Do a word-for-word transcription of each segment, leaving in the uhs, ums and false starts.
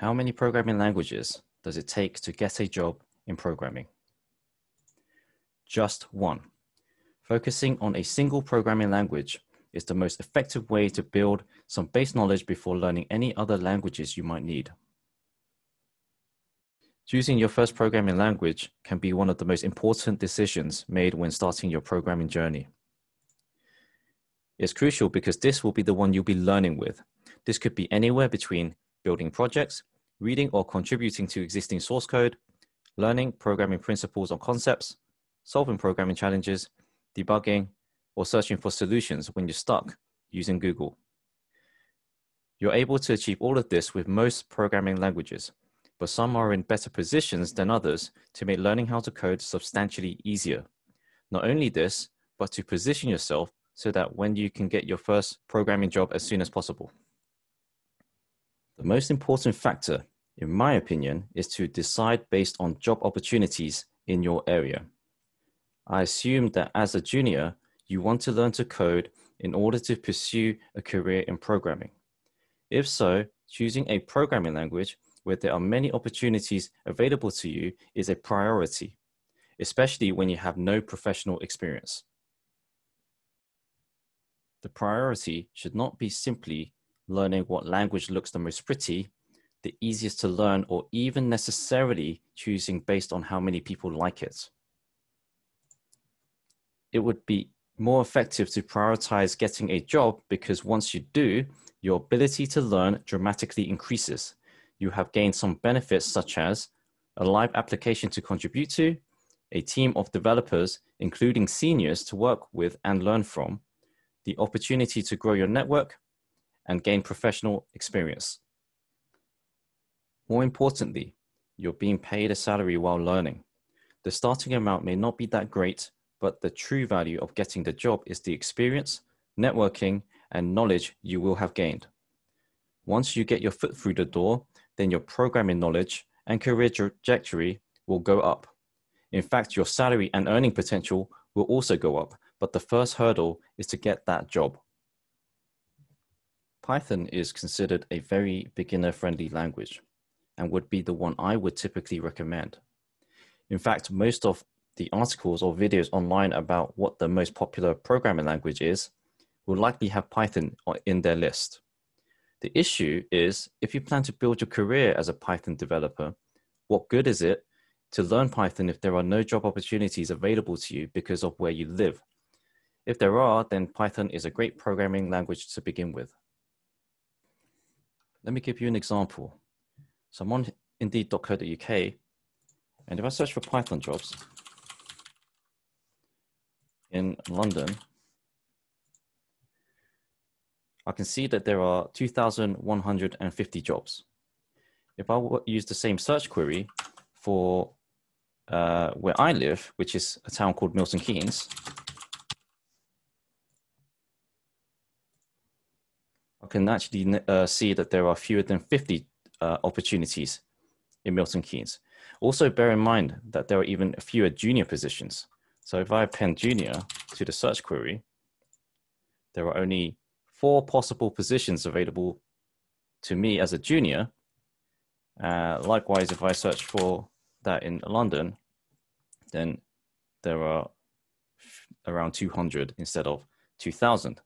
How many programming languages does it take to get a job in programming? Just one. Focusing on a single programming language is the most effective way to build some base knowledge before learning any other languages you might need. Choosing your first programming language can be one of the most important decisions made when starting your programming journey. It's crucial because this will be the one you'll be learning with. This could be anywhere between building projects, reading or contributing to existing source code, learning programming principles or concepts, solving programming challenges, debugging, or searching for solutions when you're stuck using Google. You're able to achieve all of this with most programming languages, but some are in better positions than others to make learning how to code substantially easier. Not only this, but to position yourself so that when you can get your first programming job as soon as possible. The most important factor, in my opinion, is to decide based on job opportunities in your area. I assume that as a junior, you want to learn to code in order to pursue a career in programming. If so, choosing a programming language where there are many opportunities available to you is a priority, especially when you have no professional experience. The priority should not be simply learning what language looks the most pretty, the easiest to learn, or even necessarily choosing based on how many people like it. It would be more effective to prioritize getting a job because once you do, your ability to learn dramatically increases. You have gained some benefits such as a live application to contribute to, a team of developers, including seniors, to work with and learn from, the opportunity to grow your network, and gain professional experience. More importantly, you're being paid a salary while learning. The starting amount may not be that great, but the true value of getting the job is the experience, networking, and knowledge you will have gained. Once you get your foot through the door, then your programming knowledge and career trajectory will go up. In fact, your salary and earning potential will also go up, but the first hurdle is to get that job. Python is considered a very beginner-friendly language and would be the one I would typically recommend. In fact, most of the articles or videos online about what the most popular programming language is will likely have Python in their list. The issue is, if you plan to build your career as a Python developer, what good is it to learn Python if there are no job opportunities available to you because of where you live? If there are, then Python is a great programming language to begin with. Let me give you an example. So I'm on indeed dot co dot U K, and if I search for Python jobs in London, I can see that there are two thousand one hundred fifty jobs. If I use the same search query for uh, where I live, which is a town called Milton Keynes, I can actually uh, see that there are fewer than fifty uh, opportunities in Milton Keynes. Also bear in mind that there are even fewer junior positions. So if I append junior to the search query, there are only four possible positions available to me as a junior. Uh, likewise, if I search for that in London, then there are around two hundred instead of two thousand.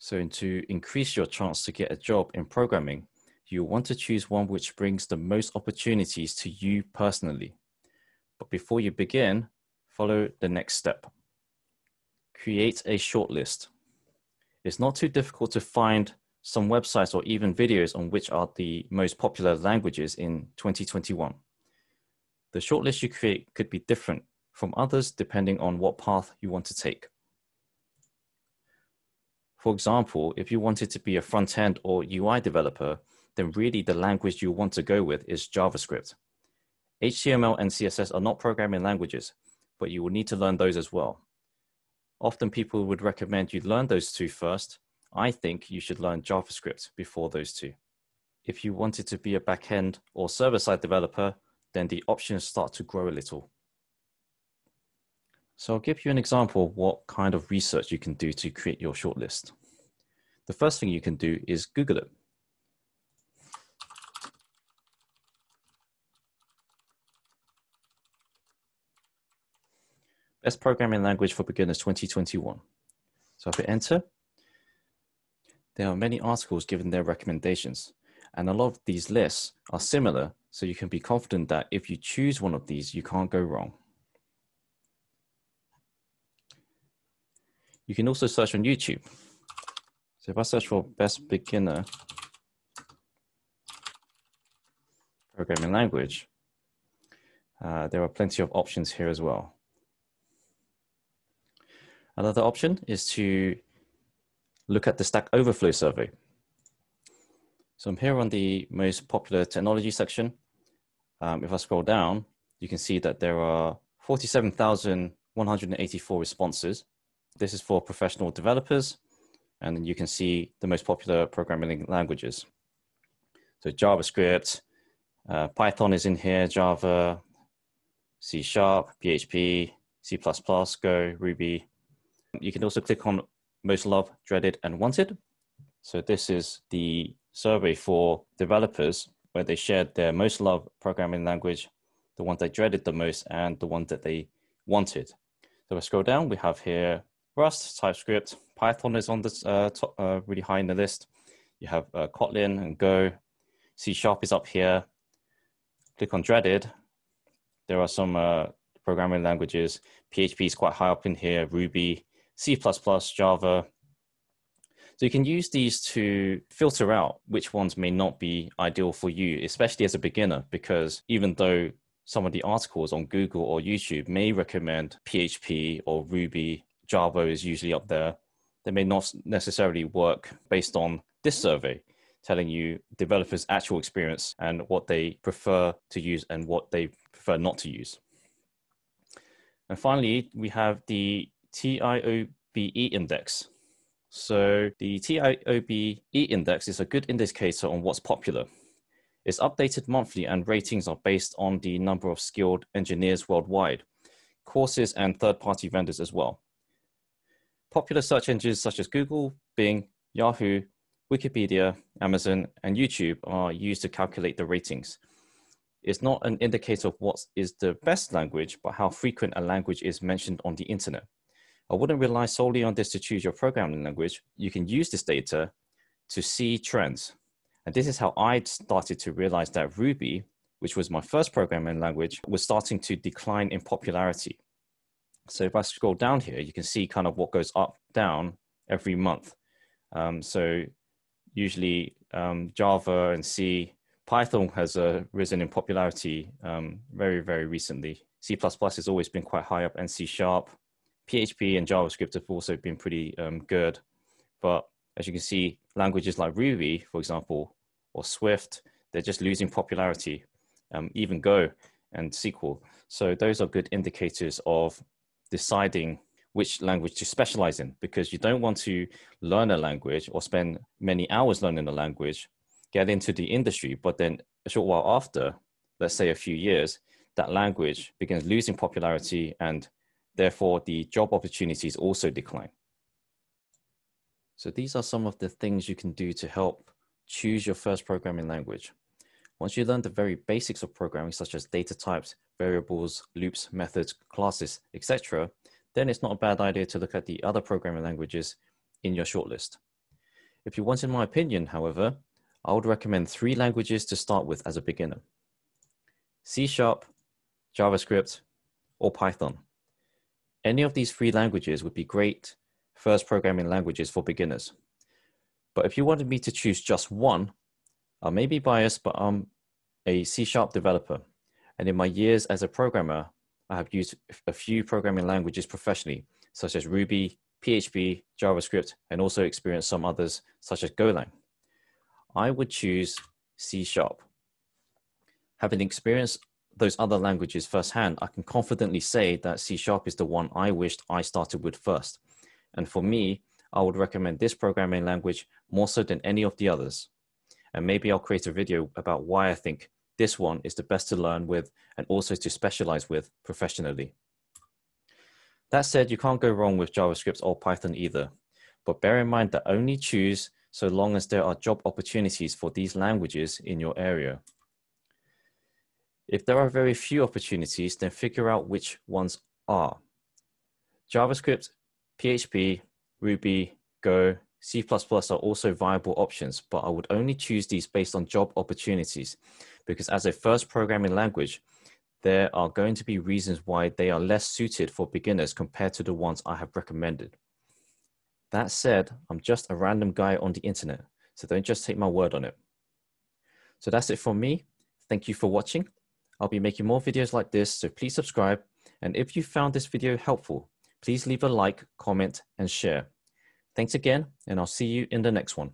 So to increase your chance to get a job in programming, you want to choose one which brings the most opportunities to you personally. But before you begin, follow the next step. Create a shortlist. It's not too difficult to find some websites or even videos on which are the most popular languages in twenty twenty-one. The shortlist you create could be different from others depending on what path you want to take. For example, if you wanted to be a front-end or U I developer, then really the language you want to go with is JavaScript. H T M L and C S S are not programming languages, but you will need to learn those as well. Often people would recommend you learn those two first. I think you should learn JavaScript before those two. If you wanted to be a backend or server-side developer, then the options start to grow a little. So I'll give you an example of what kind of research you can do to create your shortlist. The first thing you can do is Google it. Best Programming Language for Beginners twenty twenty-one. So I hit enter. There are many articles giving their recommendations, and a lot of these lists are similar, so you can be confident that if you choose one of these, you can't go wrong. You can also search on YouTube. So if I search for best beginner programming language, uh, there are plenty of options here as well. Another option is to look at the Stack Overflow survey. So I'm here on the most popular technology section. Um, if I scroll down, you can see that there are forty-seven thousand one hundred eighty-four responses. This is for professional developers, and then you can see the most popular programming languages. So JavaScript, uh, Python is in here, Java, C sharp, P H P, C plus plus, Go, Ruby. You can also click on most loved, dreaded, and wanted. So this is the survey for developers where they shared their most loved programming language, the one they dreaded the most, and the one that they wanted. So I scroll down, we have here Rust, TypeScript, Python is on this uh, top, uh, really high in the list. You have uh, Kotlin and Go. C sharp is up here. Click on dreaded. There are some uh, programming languages. P H P is quite high up in here. Ruby, C plus plus, Java. So you can use these to filter out which ones may not be ideal for you, especially as a beginner, because even though some of the articles on Google or YouTube may recommend P H P or Ruby, Java is usually up there. They may not necessarily work based on this survey, telling you developers' actual experience and what they prefer to use and what they prefer not to use. And finally, we have the TIOBE index. So the TIOBE index is a good indicator on what's popular. It's updated monthly and ratings are based on the number of skilled engineers worldwide, courses and third-party vendors as well. Popular search engines such as Google, Bing, Yahoo, Wikipedia, Amazon, and YouTube are used to calculate the ratings. It's not an indicator of what is the best language, but how frequent a language is mentioned on the internet. I wouldn't rely solely on this to choose your programming language. You can use this data to see trends. And this is how I started to realize that Ruby, which was my first programming language, was starting to decline in popularity. So if I scroll down here, you can see kind of what goes up, down every month. Um, so usually um, Java and C, Python has uh, risen in popularity um, very, very recently. C plus plus has always been quite high up, and C sharp. P H P and JavaScript have also been pretty um, good. But as you can see, languages like Ruby, for example, or Swift, they're just losing popularity, um, even Go and S Q L. So those are good indicators of deciding which language to specialize in, because you don't want to learn a language or spend many hours learning a language, get into the industry, but then a short while after, let's say a few years, that language begins losing popularity and therefore the job opportunities also decline. So these are some of the things you can do to help choose your first programming language. Once you learn the very basics of programming, such as data types, variables, loops, methods, classes, et cetera, then it's not a bad idea to look at the other programming languages in your shortlist. If you want, in my opinion, however, I would recommend three languages to start with as a beginner: C sharp, JavaScript, or Python. Any of these three languages would be great first programming languages for beginners. But if you wanted me to choose just one, I may be biased, but I'm a C sharp developer. And in my years as a programmer, I have used a few programming languages professionally, such as Ruby, P H P, JavaScript, and also experienced some others, such as Golang. I would choose C sharp. Having experienced those other languages firsthand, I can confidently say that C sharp is the one I wished I started with first. And for me, I would recommend this programming language more so than any of the others. And maybe I'll create a video about why I think this one is the best to learn with and also to specialize with professionally. That said, you can't go wrong with JavaScript or Python either, but bear in mind that only choose so long as there are job opportunities for these languages in your area. If there are very few opportunities, then figure out which ones are. JavaScript, P H P, Ruby, Go, C plus plus are also viable options, but I would only choose these based on job opportunities, because as a first programming language, there are going to be reasons why they are less suited for beginners compared to the ones I have recommended. That said, I'm just a random guy on the internet, so don't just take my word on it. So that's it from me. Thank you for watching. I'll be making more videos like this, so please subscribe. And if you found this video helpful, please leave a like, comment, and share. Thanks again, and I'll see you in the next one.